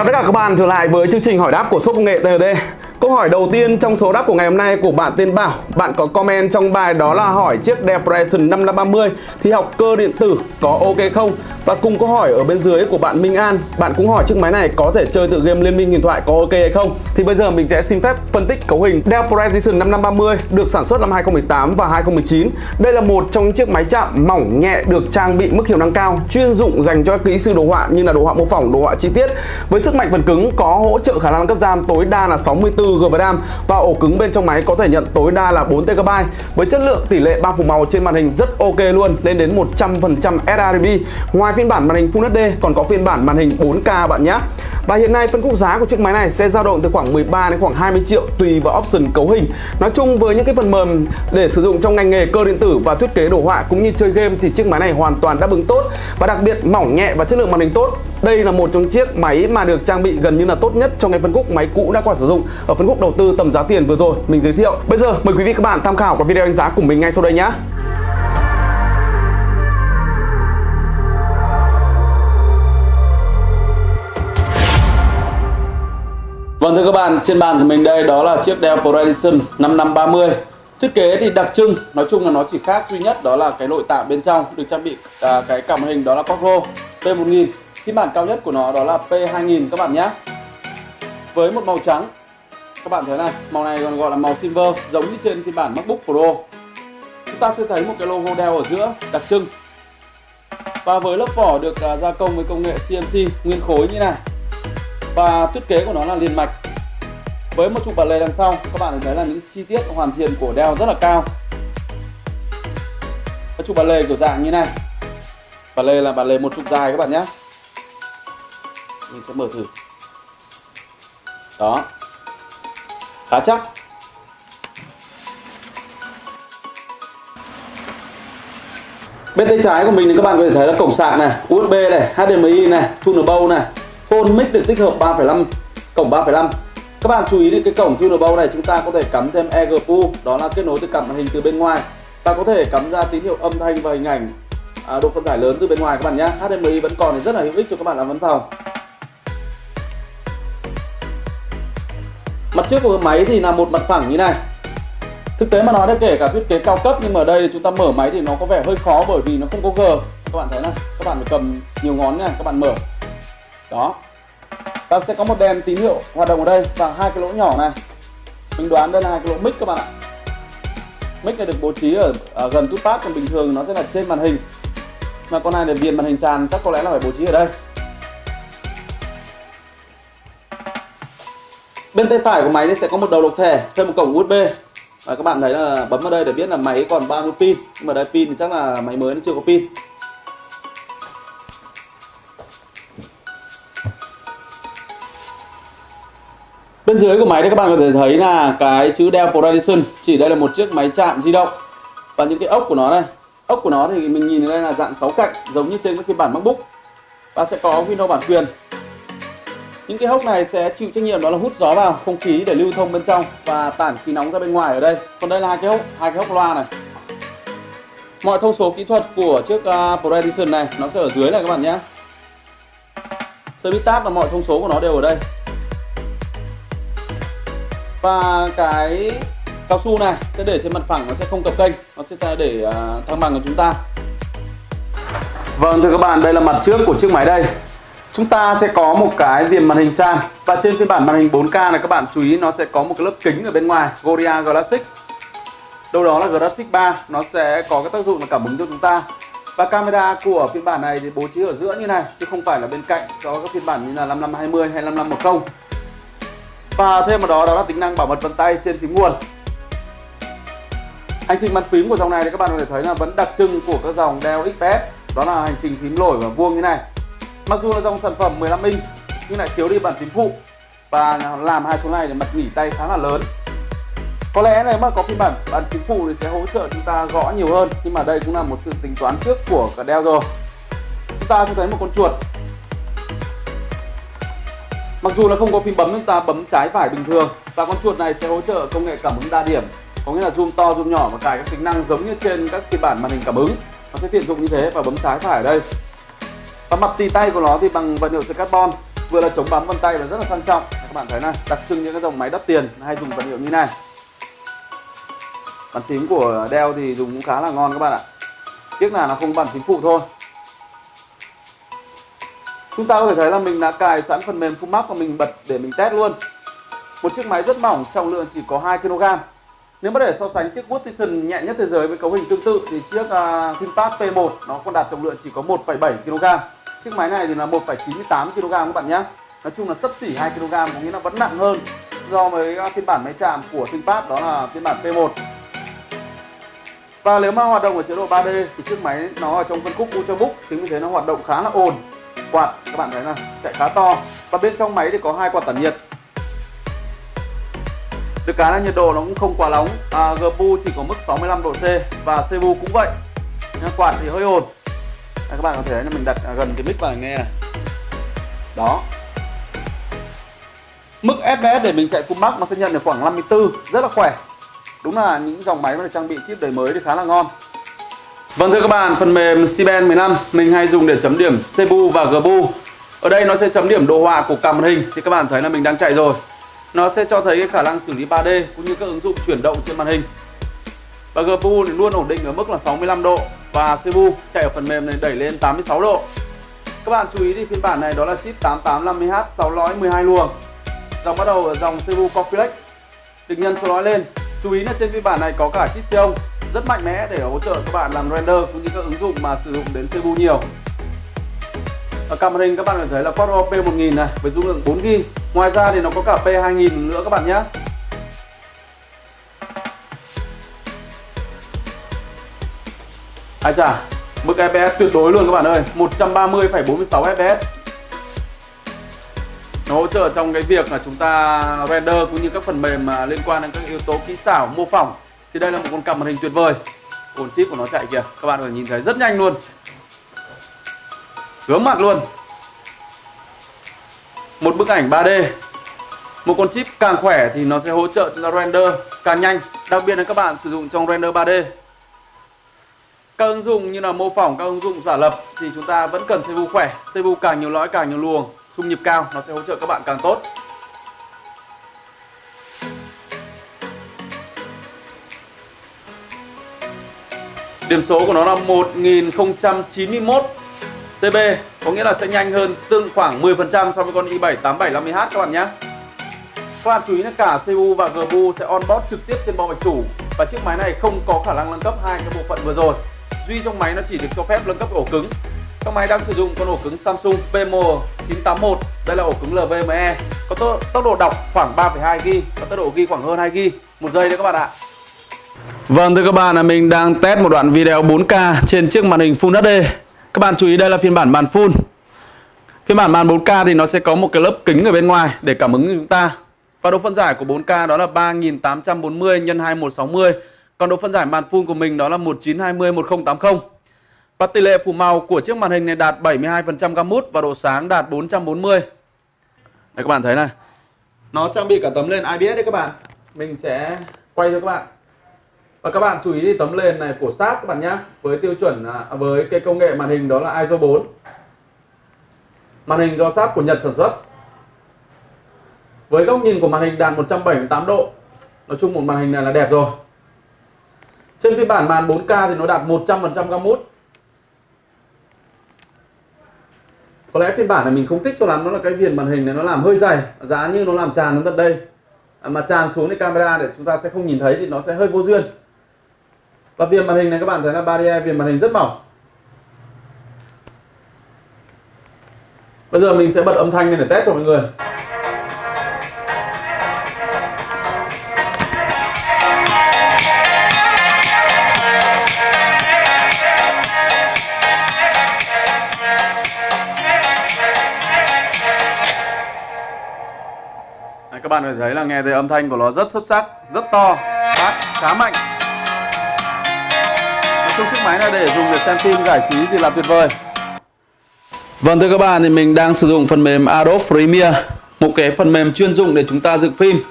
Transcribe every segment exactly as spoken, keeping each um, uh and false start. Chào tất cả các bạn trở lại với chương trình hỏi đáp của shop công nghệ tê đê. Câu hỏi đầu tiên trong số đáp của ngày hôm nay của bạn tên Bảo. Bạn có comment trong bài đó là hỏi chiếc Dell Precision năm năm ba mươi thì học cơ điện tử có ok không? Và cùng câu hỏi ở bên dưới của bạn Minh An, bạn cũng hỏi chiếc máy này có thể chơi tựa game Liên Minh Huyền Thoại có ok hay không? Thì bây giờ mình sẽ xin phép phân tích cấu hình Dell Precision năm năm ba mươi được sản xuất năm hai không một tám và hai không một chín. Đây là một trong những chiếc máy chạm mỏng nhẹ được trang bị mức hiệu năng cao, chuyên dụng dành cho kỹ sư đồ họa như là đồ họa mô phỏng, đồ họa chi tiết. Với sức mạnh phần cứng có hỗ trợ khả năng cấp RAM tối đa là sáu mươi tư gi-ga-bai RAM và ổ cứng bên trong máy có thể nhận tối đa là bốn tê gi-ga-bai với chất lượng tỷ lệ ba phủ màu trên màn hình rất ok luôn, lên đến một trăm phần trăm sRGB. Ngoài phiên bản màn hình Full hát đê còn có phiên bản màn hình bốn ca bạn nhé. Và hiện nay phân khúc giá của chiếc máy này sẽ dao động từ khoảng mười ba đến khoảng hai mươi triệu tùy vào option cấu hình. Nói chung với những cái phần mềm để sử dụng trong ngành nghề cơ điện tử và thiết kế đồ họa cũng như chơi game thì chiếc máy này hoàn toàn đáp ứng tốt, và đặc biệt mỏng nhẹ và chất lượng màn hình tốt. Đây là một trong chiếc máy mà được trang bị gần như là tốt nhất trong cái phân khúc máy cũ đã qua sử dụng ở phân khúc đầu tư tầm giá tiền vừa rồi mình giới thiệu. Bây giờ mời quý vị các bạn tham khảo qua video đánh giá của mình ngay sau đây nhé. Vâng thưa các bạn, trên bàn của mình đây đó là chiếc Dell Precision năm năm ba mươi. Thiết kế thì đặc trưng, nói chung là nó chỉ khác duy nhất đó là cái nội tạng bên trong được trang bị à, cái cảm hình đó là Quadro P một nghìn. Phiên bản cao nhất của nó đó là P hai nghìn các bạn nhé. Với một màu trắng, các bạn thấy này, màu này còn gọi là màu silver, giống như trên phiên bản MacBook Pro. Chúng ta sẽ thấy một cái logo Dell ở giữa đặc trưng. Và với lớp vỏ được uh, gia công với công nghệ xê em xê nguyên khối như này. Và thiết kế của nó là liền mạch. Với một trục bản lề đằng sau, các bạn thấy là những chi tiết hoàn thiện của Dell rất là cao. Cái trục bản lề kiểu dạng như này. Bản lề là bản lề một trục dài các bạn nhé. Mình sẽ mở thử. Đó, khá chắc. Bên tay trái của mình thì các bạn có thể thấy là cổng sạc này, u ét bê này, hát đê em i này, Thunderbolt này, phone mic được tích hợp ba phẩy năm, cổng ba phẩy năm. Các bạn chú ý đến cái cổng Thunderbolt này, chúng ta có thể cắm thêm e giê pê u, đó là kết nối từ cặp màn hình từ bên ngoài. Ta có thể cắm ra tín hiệu âm thanh và hình ảnh à, độ phân giải lớn từ bên ngoài các bạn nhé. hát đê em i vẫn còn thì rất là hữu ích cho các bạn làm văn phòng. Mặt trước của máy thì là một mặt phẳng như này. Thực tế mà nói thì kể cả thiết kế cao cấp nhưng mà ở đây thì chúng ta mở máy thì nó có vẻ hơi khó bởi vì nó không có gờ. Các bạn thấy này, các bạn phải cầm nhiều ngón này, các bạn mở. Đó. Ta sẽ có một đèn tín hiệu hoạt động ở đây và hai cái lỗ nhỏ này. Mình đoán đây là hai cái lỗ mic các bạn ạ. Mic này được bố trí ở, ở gần touchpad, còn bình thường nó sẽ là trên màn hình. Mà con này để viền màn hình tràn chắc có lẽ là phải bố trí ở đây. Bên tay phải của máy thì sẽ có một đầu lọc thẻ, thêm một cổng u ét bê. Và các bạn thấy là bấm vào đây để biết là máy còn ba mươi pin. Nhưng mà đây pin thì chắc là máy mới nó chưa có pin. Bên dưới của máy thì các bạn có thể thấy là cái chữ Dell Precision. Chỉ đây là một chiếc máy chạm di động. Và những cái ốc của nó đây, ốc của nó thì mình nhìn ở đây là dạng sáu cạnh, giống như trên cái phiên bản MacBook. Và sẽ có Windows bản quyền. Những cái hốc này sẽ chịu trách nhiệm đó là hút gió vào không khí để lưu thông bên trong và tản khí nóng ra bên ngoài ở đây. Còn đây là hai cái hốc, hai cái hốc loa này. Mọi thông số kỹ thuật của chiếc uh, Precision này nó sẽ ở dưới này các bạn nhé. Service tab là mọi thông số của nó đều ở đây. Và cái cao su này sẽ để trên mặt phẳng, nó sẽ không cập kênh, nó sẽ để uh, thăng bằng của chúng ta. Vâng thưa các bạn, đây là mặt trước của chiếc máy đây. Chúng ta sẽ có một cái viền màn hình tràn. Và trên phiên bản màn hình bốn ca này các bạn chú ý nó sẽ có một cái lớp kính ở bên ngoài Gorilla Glass sáu. Đâu đó là Glass ba, nó sẽ có cái tác dụng là cảm ứng cho chúng ta. Và camera của phiên bản này thì bố trí ở giữa như này, chứ không phải là bên cạnh cho các phiên bản như là năm năm hai mươi hay năm năm một không. Và thêm vào đó đó là tính năng bảo mật vân tay trên phím nguồn. Hành trình bàn phím của dòng này thì các bạn có thể thấy là vẫn đặc trưng của các dòng Dell ích pê ét. Đó là hành trình phím lồi và vuông như này. Mặc dù là dòng sản phẩm mười lăm inch nhưng lại thiếu đi bàn phím phụ và làm hai chỗ này để mặt nghỉ tay khá là lớn. Có lẽ nếu mà có phiên bản bàn phím phụ thì sẽ hỗ trợ chúng ta gõ nhiều hơn, nhưng mà đây cũng là một sự tính toán trước của cả Dell rồi. Chúng ta sẽ thấy một con chuột. Mặc dù là không có phím bấm, chúng ta bấm trái phải bình thường và con chuột này sẽ hỗ trợ công nghệ cảm ứng đa điểm, có nghĩa là zoom to zoom nhỏ và cài các tính năng giống như trên các phiên bản màn hình cảm ứng. Nó sẽ tiện dụng như thế. Và bấm trái phải ở đây. Và mặt tì tay của nó thì bằng vật liệu từ carbon. vừa là chống bám vân tay và rất là sang trọng. Các bạn thấy này, đặc trưng những cái dòng máy đắt tiền hay dùng vật liệu như này. Bàn phím của Dell thì dùng cũng khá là ngon các bạn ạ. Tiếc là nó không bàn phím phụ thôi. Chúng ta có thể thấy là mình đã cài sẵn phần mềm full map và mình bật để mình test luôn. Một chiếc máy rất mỏng, trọng lượng chỉ có hai ki lô gam. Nếu mà để so sánh chiếc Workstation nhẹ nhất thế giới với cấu hình tương tự thì chiếc uh, ThinkPad pê một nó còn đạt trọng lượng chỉ có một phẩy bảy ki lô gam. Chiếc máy này thì là một phẩy chín tám ki lô gam các bạn nhé. Nói chung là sấp xỉ hai ki lô gam, có nghĩa là vẫn nặng hơn do với phiên bản máy chạm của ThinkPad, đó là phiên bản pê một. Và nếu mà hoạt động ở chế độ ba D thì chiếc máy nó ở trong phân khúc Ultrabook, chính vì thế nó hoạt động khá là ổn. Quạt các bạn thấy là chạy khá to và bên trong máy thì có hai quạt tản nhiệt. Được cái là nhiệt độ nó cũng không quá nóng, à, giê pê u chỉ có mức sáu mươi lăm độ C và xê pê u cũng vậy. Quạt thì hơi ồn. À, các bạn có thể thấy là mình đặt gần cái mic vào nghe này. Đó. Mức ép pê ét để mình chạy full max nó sẽ nhận được khoảng năm mươi tư, rất là khỏe. Đúng là những dòng máy mà được trang bị chip đời mới thì khá là ngon. Vâng thưa các bạn, phần mềm Cinebench mười lăm mình hay dùng để chấm điểm xê pê u và giê pê u. Ở đây nó sẽ chấm điểm đồ họa của cả màn hình, thì các bạn thấy là mình đang chạy rồi. Nó sẽ cho thấy cái khả năng xử lý ba D cũng như các ứng dụng chuyển động trên màn hình. Và giê pê u thì luôn ổn định ở mức là sáu mươi lăm độ và xê pê u chạy ở phần mềm này đẩy lên tám mươi sáu độ. Các bạn chú ý thì phiên bản này đó là chip tám tám năm mươi H sáu lõi mười hai luồng. Dòng bắt đầu ở dòng xê pê u Complex, được nhân số lõi lên. Chú ý là trên phiên bản này có cả chip Xeon rất mạnh mẽ để hỗ trợ các bạn làm render cũng như các ứng dụng mà sử dụng đến xê pê u nhiều. Ở cặp màn hình các bạn có thể thấy là Quadro P một nghìn này với dung lượng bốn gi ga bai. Ngoài ra thì nó có cả P hai nghìn nữa các bạn nhé. Ai chà, mức ép pê ét tuyệt đối luôn các bạn ơi, một trăm ba mươi phẩy bốn mươi sáu ép pê ét. Nó hỗ trợ trong cái việc là chúng ta render cũng như các phần mềm mà liên quan đến các yếu tố kỹ xảo, mô phỏng. Thì đây là một con cặp màn hình tuyệt vời. Ổn chip của nó chạy kìa, các bạn có thể nhìn thấy rất nhanh luôn, ngứa mặt luôn. Một bức ảnh ba D, một con chip càng khỏe thì nó sẽ hỗ trợ chúng ta render càng nhanh, đặc biệt là các bạn sử dụng trong render ba D. Các ứng dụng như là mô phỏng, các ứng dụng giả lập thì chúng ta vẫn cần xê pê u khỏe. xê pê u càng nhiều lõi, càng nhiều luồng, xung nhịp cao, nó sẽ hỗ trợ các bạn càng tốt. Điểm số của nó là một nghìn không trăm chín mươi mốt xê bê, có nghĩa là sẽ nhanh hơn tương khoảng mười phần trăm so với con i bảy tám bảy năm mươi H các bạn nhé. Các bạn chú ý là cả xê pê u và giê pê u sẽ onboard trực tiếp trên bo mạch chủ và chiếc máy này không có khả năng nâng cấp hai cái bộ phận vừa rồi. Duy trong máy nó chỉ được cho phép nâng cấp ổ cứng. Các máy đang sử dụng con ổ cứng Samsung P M chín tám một, đây là ổ cứng NVMe, có tốc độ đọc khoảng ba phẩy hai gi ga bai và tốc độ ghi khoảng hơn hai gi ga bai một giây đấy các bạn ạ. Vâng thưa các bạn, là mình đang test một đoạn video bốn K trên chiếc màn hình Full hát đê. Các bạn chú ý đây là phiên bản màn full. Phiên bản màn bốn K thì nó sẽ có một cái lớp kính ở bên ngoài để cảm ứng cho chúng ta. Và độ phân giải của bốn K đó là ba nghìn tám trăm bốn mươi nhân hai nghìn một trăm sáu mươi. Còn độ phân giải màn full của mình đó là một chín hai mươi nhân một nghìn tám mươi. Và tỷ lệ phủ màu của chiếc màn hình này đạt bảy mươi hai phần trăm gamut và độ sáng đạt bốn trăm bốn mươi. Đây các bạn thấy này. Nó trang bị cả tấm nền i pê ét đấy các bạn. Mình sẽ quay cho các bạn. Và các bạn chú ý thì tấm nền này của Sharp các bạn nhé, với tiêu chuẩn với cái công nghệ màn hình đó là I S O bốn. Màn hình do Sharp của Nhật sản xuất. Với góc nhìn của màn hình đạt một trăm bảy mươi tám độ. Nói chung một màn hình này là đẹp rồi. Trên phiên bản màn bốn K thì nó đạt một trăm phần trăm gamut. Có lẽ phiên bản này mình không thích cho lắm, đó là cái viền màn hình này nó làm hơi dày, giá như nó làm tràn đến tận đây. À, mà tràn xuống thì camera để chúng ta sẽ không nhìn thấy thì nó sẽ hơi vô duyên. Và viền màn hình này các bạn thấy là barrier viền màn hình rất mỏng. Bây giờ mình sẽ bật âm thanh lên để test cho mọi người. Đấy, các bạn có thể thấy là nghe thấy âm thanh của nó rất xuất sắc, rất to, phát khá mạnh. Trong chiếc máy này để dùng để xem phim giải trí thì là tuyệt vời. Vâng thưa các bạn, thì mình đang sử dụng phần mềm Adobe Premiere, một cái phần mềm chuyên dụng để chúng ta dựng phim.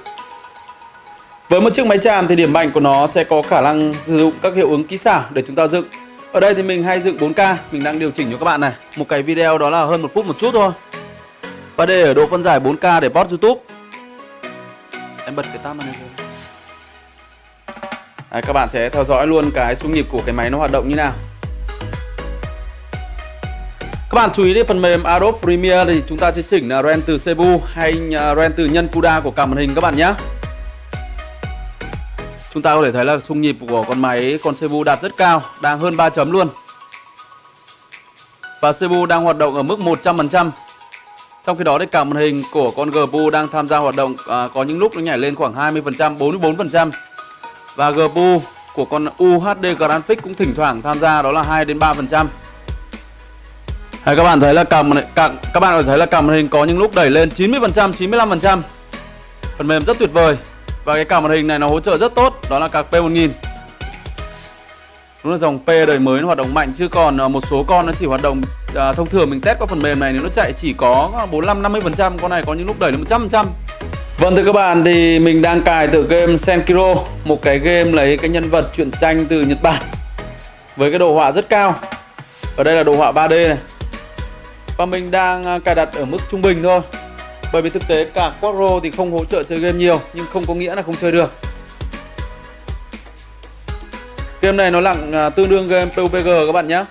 Với một chiếc máy chạm thì điểm mạnh của nó sẽ có khả năng sử dụng các hiệu ứng kỹ xảo để chúng ta dựng. Ở đây thì mình hay dựng bốn K, mình đang điều chỉnh cho các bạn này, một cái video đó là hơn một phút một chút thôi. ba đê ở độ phân giải bốn K để post YouTube. Em bật cái tab này rồi. À, các bạn sẽ theo dõi luôn cái xung nhịp của cái máy nó hoạt động như nào. Các bạn chú ý đến phần mềm Adobe Premiere thì chúng ta sẽ chỉnh là render từ xê pê u hay render từ nhân CUDA của cả màn hình các bạn nhé. Chúng ta có thể thấy là xung nhịp của con máy, con xê pê u đạt rất cao, đang hơn ba chấm luôn. Và xê pê u đang hoạt động ở mức một trăm phần trăm. Trong khi đó thì cả màn hình của con giê pê u đang tham gia hoạt động à, có những lúc nó nhảy lên khoảng hai mươi phần trăm, bốn mươi bốn phần trăm. Và giê pê u của con u hát đê Graphics cũng thỉnh thoảng tham gia đó là hai đến ba phần trăm. Các bạn thấy là cả, cả các bạn có thể thấy là cả màn hình có những lúc đẩy lên chín mươi phần trăm, chín mươi lăm phần trăm. Phần mềm rất tuyệt vời. Và cái cả màn hình này nó hỗ trợ rất tốt, đó là card P một nghìn. Đúng là dòng P đời mới nó hoạt động mạnh, chứ còn một số con nó chỉ hoạt động à, thông thường mình test qua phần mềm này nếu nó chạy chỉ có bốn mươi lăm đến năm mươi phần trăm, con này có những lúc đẩy lên một trăm phần trăm. Vâng thưa các bạn, thì mình đang cài tựa game Sekiro, một cái game lấy cái nhân vật truyện tranh từ Nhật Bản với cái đồ họa rất cao. Ở đây là đồ họa ba đê này. Và mình đang cài đặt ở mức trung bình thôi. Bởi vì thực tế cả Quadro thì không hỗ trợ chơi game nhiều, nhưng không có nghĩa là không chơi được. Game này nó nặng tương đương game pê u bê giê các bạn nhé.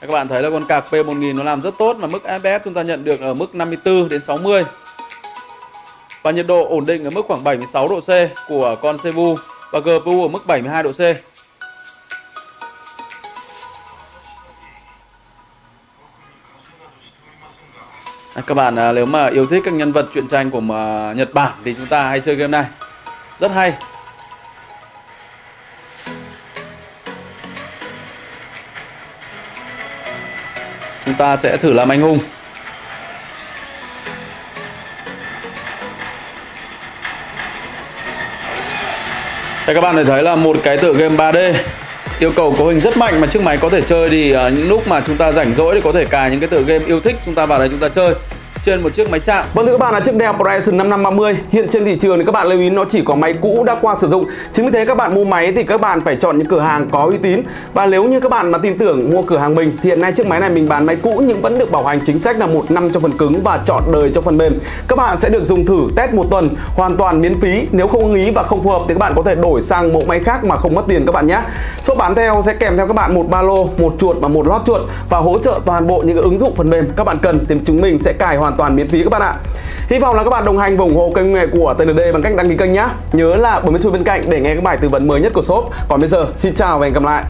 Các bạn thấy là con card P một nghìn nó làm rất tốt, mà mức ép pê ét chúng ta nhận được ở mức năm mươi tư đến sáu mươi. Và nhiệt độ ổn định ở mức khoảng bảy mươi sáu độ C của con xê pê u và giê pê u ở mức bảy mươi hai độ C. Các bạn nếu mà yêu thích các nhân vật truyện tranh của Nhật Bản thì chúng ta hay chơi game này. Rất hay. Chúng ta sẽ thử làm anh hùng. Đây, các bạn có thể thấy là một cái tựa game ba đê yêu cầu cấu hình rất mạnh, mà chiếc máy có thể chơi thì uh, những lúc mà chúng ta rảnh rỗi thì có thể cài những cái tựa game yêu thích chúng ta vào đây chúng ta chơi trên một chiếc máy chạm. Vâng thưa các bạn, là chiếc Dell Precision năm năm ba mươi hiện trên thị trường thì các bạn lưu ý nó chỉ có máy cũ đã qua sử dụng. Chính vì thế các bạn mua máy thì các bạn phải chọn những cửa hàng có uy tín, và nếu như các bạn mà tin tưởng mua cửa hàng mình thì hiện nay chiếc máy này mình bán máy cũ nhưng vẫn được bảo hành chính sách là một năm cho phần cứng và trọn đời cho phần mềm. Các bạn sẽ được dùng thử test một tuần hoàn toàn miễn phí. Nếu không ưng ý và không phù hợp thì các bạn có thể đổi sang mẫu máy khác mà không mất tiền các bạn nhé. Số bán theo sẽ kèm theo các bạn một ba lô, một chuột và một lót chuột, và hỗ trợ toàn bộ những ứng dụng phần mềm các bạn cần thì chúng mình sẽ cài hoàn toàn miễn phí các bạn ạ. Hy vọng là các bạn đồng hành và ủng hộ kênh nghề của tê en đê bằng cách đăng ký kênh nhé. Nhớ là bấm chuông bên cạnh để nghe các bài tư vấn mới nhất của shop. Còn bây giờ xin chào và hẹn gặp lại.